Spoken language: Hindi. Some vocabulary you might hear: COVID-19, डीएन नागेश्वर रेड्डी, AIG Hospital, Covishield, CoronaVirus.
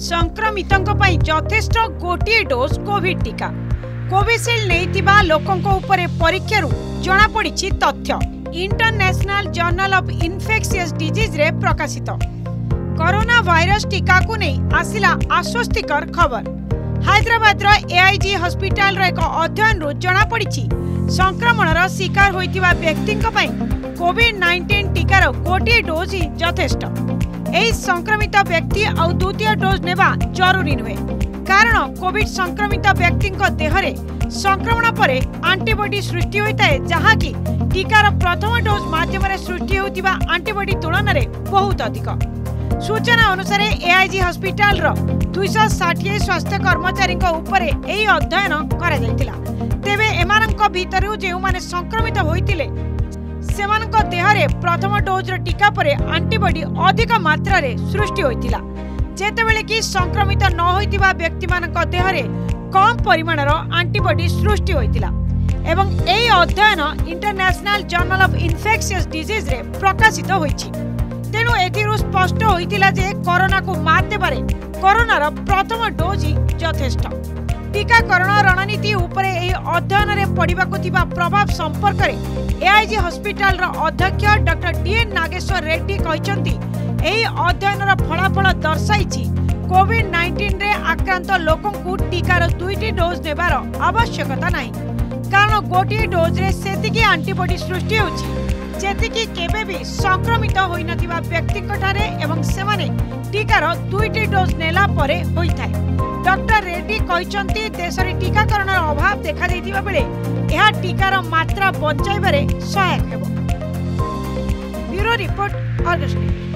संक्रमितों यथेष्ट गोटे डोज कोविड टीका कोविशील्ड नहीं लोकों उपर परीक्षार जनापड़ी तथ्य international journal of infectious disease रे प्रकाशित। कोरोना वायरस टीका को नहीं आसिला आश्वस्तिकर खबर। हैदराबाद एआईजी हॉस्पिटल रो एक अध्ययन जनापड़ संक्रमणर शिकार होइतिबा व्यक्तिंका पई कोविड-19 टीकार गोटे डोज ही यथेष्ट। एई संक्रमित व्यक्ति आउ द्वितीय डोज नेबा जरूरी नुहे, कारण कोविड संक्रमित व्यक्तिंका देहरे संक्रमण परे एंटीबॉडी सृष्टि होइताए, जहा कि टीकार प्रथम डोज माध्यम रे सृष्टि होइतिबा एंटीबॉडी तुलन रे बहुत अधिक। सूचना अनुसार एआईजी हॉस्पिटल रो 260 स्वास्थ्य कर्मचारी उपरे एई अध्ययन करा जायतिला। तेबे एमानक भितरु जेउ माने संक्रमित होइतिले सेमानक देहरे प्रथम डोज रो टीका परे एंटीबॉडी अधिक मात्रा रे सृष्टि होइतिला, जेतेबेले कि संक्रमित न होइतिबा व्यक्ति मानक देहरे कम परिमाण रो एंटीबॉडी सृष्टि होइतिला। एवं एई अध्ययन international journal of infectious disease रे प्रकाशित होइछि। तेणु एथिरु स्पष्ट होइतिला जे कोरोना को मात देबारे कोरोनार प्रथम डोज ही यथेष्ट। टीकाकरण रणनीति उपरे एही अध्ययन रे पड़िबाकु थिबा प्रभाव संपर्क रे एआईजी हॉस्पिटल रो अध्यक्ष डॉक्टर डीएन नागेश्वर रेड्डी कहचंती एही अध्ययन रो फलाफल दर्शाइछि कोविड-19 रे आक्रांत लोकों को टीकार दुईटी डोज देबार आवश्यकता नाही, कारण गोटे डोज रे सेतिकी एंटीबॉडी सृष्टि होछि जेतिकी केबे भी संक्रमित होई नथिबा व्यक्ति कोठारे एवं सेमाने टीकार दुईटी डोज नेला परे होई थाए। डॉक्टर रेड्डी कहचंती देशरे टीकाकरण अभाव देखा दैथिबा बेले एहा टीकार मात्रा बंचाइबारे सहायक हेबो। Bureau report.